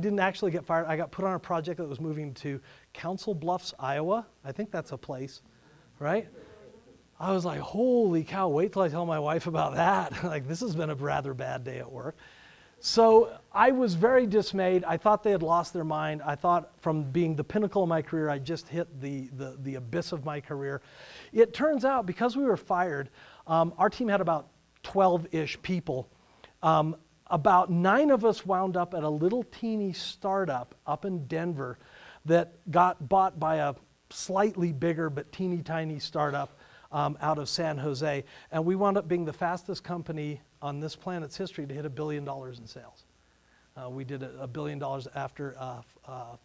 didn't actually get fired. I got put on a project that was moving to Council Bluffs, Iowa. I think that's a place, right? I was like, holy cow, wait till I tell my wife about that. Like, this has been a rather bad day at work. So I was very dismayed. I thought they had lost their mind. I thought from being the pinnacle of my career, I just hit the abyss of my career. It turns out, because we were fired, our team had about 12-ish people. About 9 of us wound up at a little teeny startup up in Denver that got bought by a slightly bigger but teeny tiny startup out of San Jose. And we wound up being the fastest company on this planet's history to hit $1 billion in sales. We did $1 billion after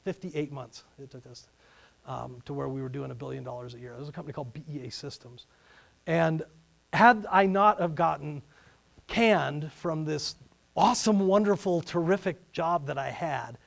58 months it took us to where we were doing $1 billion a year. It was a company called BEA Systems. And had I not have gotten canned from this awesome, wonderful, terrific job that I had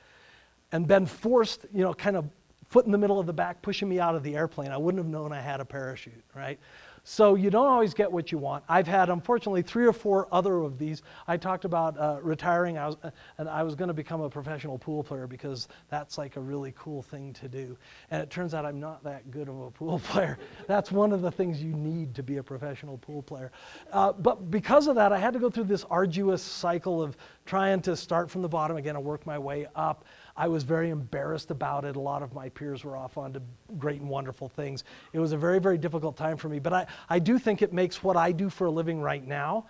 and been forced, you know, kind of foot in the middle of the back, pushing me out of the airplane, I wouldn't have known I had a parachute, right? So you don't always get what you want. I've had, unfortunately, 3 or 4 other of these. I talked about retiring, and I was going to become a professional pool player because that's like a really cool thing to do. And it turns out I'm not that good of a pool player. That's one of the things you need to be a professional pool player. But because of that, I had to go through this arduous cycle of trying to start from the bottom again and work my way up. I was very embarrassed about it. A lot of my peers were off onto great and wonderful things. It was a very, very difficult time for me, but I do think it makes what I do for a living right now.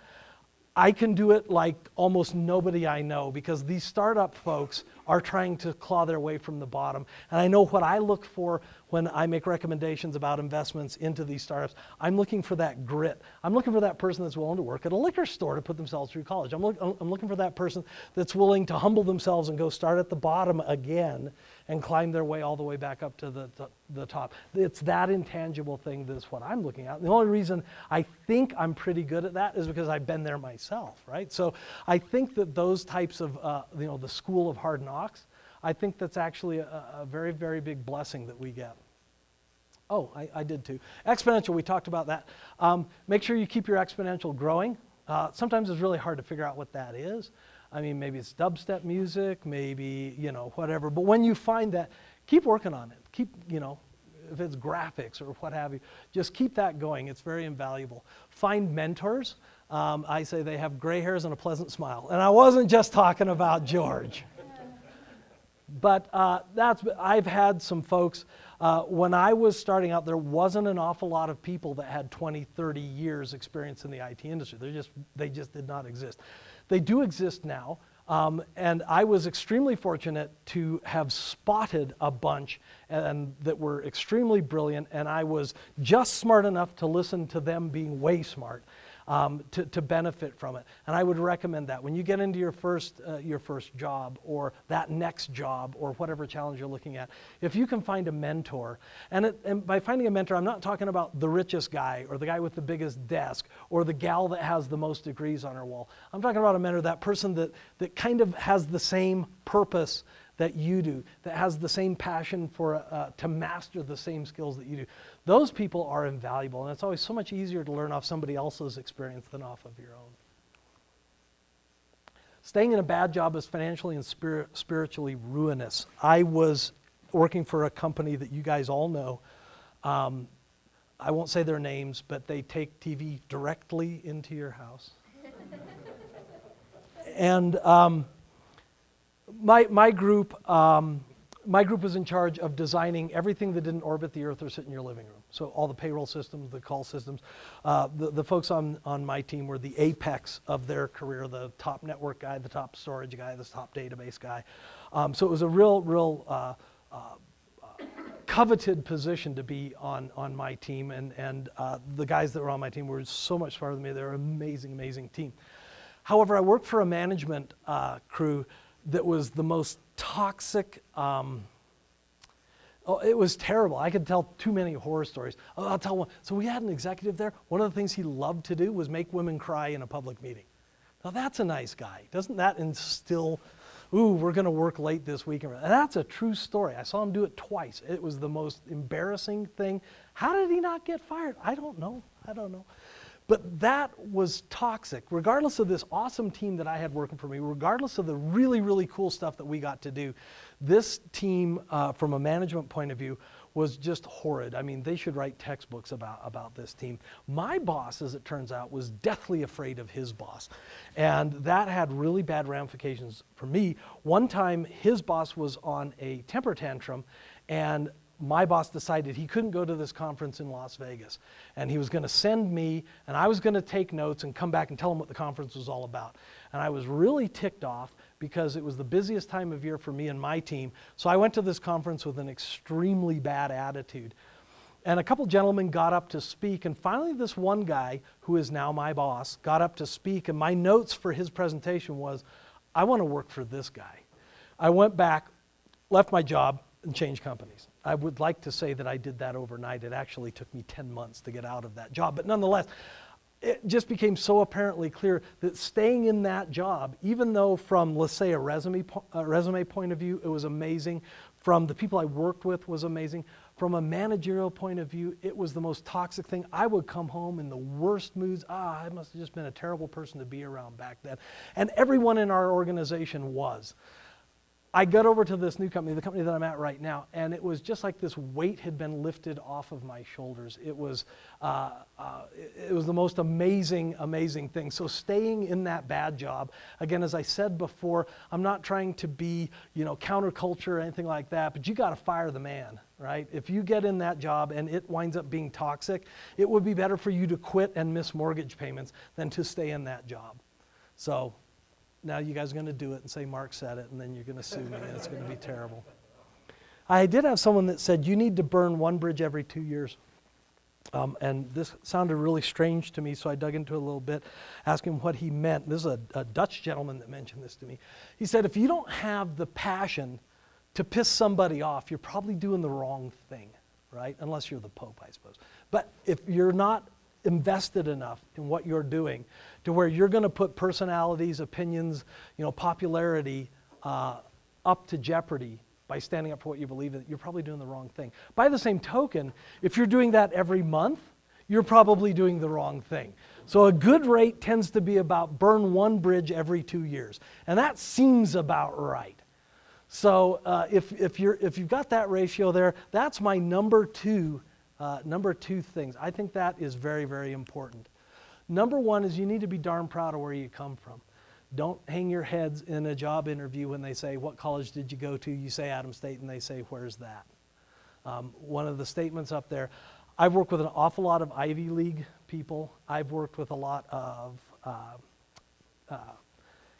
I can do it like almost nobody I know, because these startup folks are trying to claw their way from the bottom. And I know what I look for when I make recommendations about investments into these startups. I'm looking for that grit. I'm looking for that person that's willing to work at a liquor store to put themselves through college. I'm looking for that person that's willing to humble themselves and go start at the bottom again and climb their way all the way back up to the top. It's that intangible thing that's what I'm looking at. The only reason I think I'm pretty good at that is because I've been there myself, right? So I think that those types of, you know, the school of hard knocks, I think that's actually a very, very big blessing that we get. Oh, I did too. Exponential, we talked about that. Make sure you keep your exponential growing. Sometimes it's really hard to figure out what that is. I mean, maybe it's dubstep music, maybe, you know, whatever. But when you find that, keep working on it. Keep, you know, if it's graphics or what have you, just keep that going. It's very invaluable. Find mentors. I say they have gray hairs and a pleasant smile. And I wasn't just talking about George. But I've had some folks, when I was starting out, there wasn't an awful lot of people that had 20, 30 years experience in the IT industry. They just did not exist. They do exist now, and I was extremely fortunate to have spotted a bunch and that were extremely brilliant, and I was just smart enough to listen to them being way smart to benefit from it. And I would recommend that. When you get into your first job or that next job or whatever challenge you're looking at, if you can find a mentor, and by finding a mentor, I'm not talking about the richest guy or the guy with the biggest desk or the gal that has the most degrees on her wall. I'm talking about a mentor, that person that kind of has the same purpose that you do, that has the same passion for to master the same skills that you do. Those people are invaluable, and it's always so much easier to learn off somebody else's experience than off of your own. Staying in a bad job is financially and spiritually ruinous. I was working for a company that you guys all know. I won't say their names, but they take TV directly into your house. And my group was in charge of designing everything that didn't orbit the Earth or sit in your living room. So all the payroll systems, the call systems. The folks on my team were the apex of their career, the top network guy, the top storage guy, the top database guy. So it was a real coveted position to be on my team. And the guys that were on my team were so much smarter than me. They were an amazing, amazing team. However, I worked for a management crew that was the most toxic. Oh, it was terrible. I could tell too many horror stories. I'll tell one. So we had an executive there. One of the things he loved to do was make women cry in a public meeting. Now that's a nice guy. Doesn't that instill, ooh, we're going to work late this week? And that's a true story. I saw him do it twice. It was the most embarrassing thing. How did he not get fired? I don't know. I don't know. But that was toxic. Regardless of this awesome team that I had working for me, regardless of the really, really cool stuff that we got to do, this team, from a management point of view, was just horrid. I mean, they should write textbooks about this team. My boss, as it turns out, was deathly afraid of his boss. And that had really bad ramifications for me. One time, his boss was on a temper tantrum, and my boss decided he couldn't go to this conference in Las Vegas, and he was going to send me, and I was going to take notes and come back and tell him what the conference was all about. And I was really ticked off because it was the busiest time of year for me and my team, so I went to this conference with an extremely bad attitude. And a couple gentlemen got up to speak, and finally this one guy, who is now my boss, got up to speak, and my notes for his presentation was, I want to work for this guy. I went back, left my job, and changed companies. I would like to say that I did that overnight. It actually took me 10 months to get out of that job. But nonetheless, it just became so apparently clear that staying in that job, even though from, let's say, a resume point of view, it was amazing. From the people I worked with was amazing. From a managerial point of view, it was the most toxic thing. I would come home in the worst moods. I must have just been a terrible person to be around back then. And everyone in our organization was. I got over to this new company, the company that I'm at right now, and it was just like this weight had been lifted off of my shoulders. It was the most amazing, amazing thing. So staying in that bad job, again, as I said before, I'm not trying to be, you know, counterculture or anything like that, but you got to fire the man, right? If you get in that job and it winds up being toxic, it would be better for you to quit and miss mortgage payments than to stay in that job. So now you guys are going to do it and say Mark said it, and then you're going to sue me, and it's going to be terrible. I did have someone that said, you need to burn one bridge every 2 years. And this sounded really strange to me, so I dug into it a little bit, asked him what he meant. This is a Dutch gentleman that mentioned this to me. He said, if you don't have the passion to piss somebody off, you're probably doing the wrong thing, right? Unless you're the Pope, I suppose. But if you're not invested enough in what you're doing to where you're going to put personalities, opinions, you know, popularity up to jeopardy by standing up for what you believe in, you're probably doing the wrong thing. By the same token, if you're doing that every month, you're probably doing the wrong thing. So a good rate tends to be about burn one bridge every 2 years, and that seems about right. So if you've got that ratio there, that's my number two things. I think that is very, very important. Number one is you need to be darn proud of where you come from. Don't hang your heads in a job interview when they say, what college did you go to? You say Adams State, and they say, where's that? One of the statements up there, I've worked with an awful lot of Ivy League people. I've worked with a lot of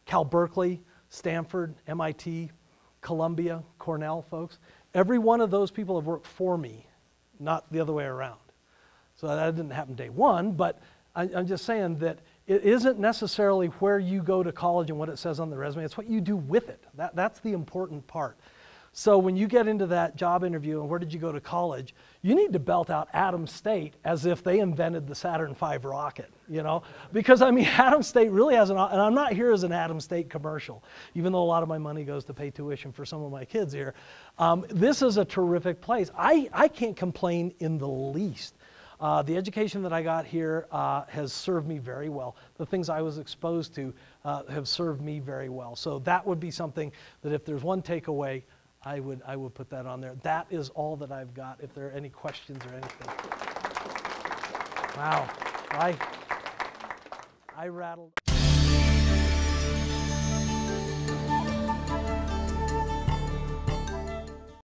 Cal Berkeley, Stanford, MIT, Columbia, Cornell folks. Every one of those people have worked for me, not the other way around. So that didn't happen day one, but I'm just saying that it isn't necessarily where you go to college and what it says on the resume, it's what you do with it. That's the important part. So when you get into that job interview and where did you go to college, you need to belt out Adams State as if they invented the Saturn V rocket, you know? Because I mean, Adams State really has an, and I'm not here as an Adams State commercial, even though a lot of my money goes to pay tuition for some of my kids here. This is a terrific place. I can't complain in the least. The education that I got here has served me very well. The things I was exposed to have served me very well. So that would be something that if there's one takeaway, I would put that on there. That is all that I've got. If there are any questions or anything. Wow. I rattled.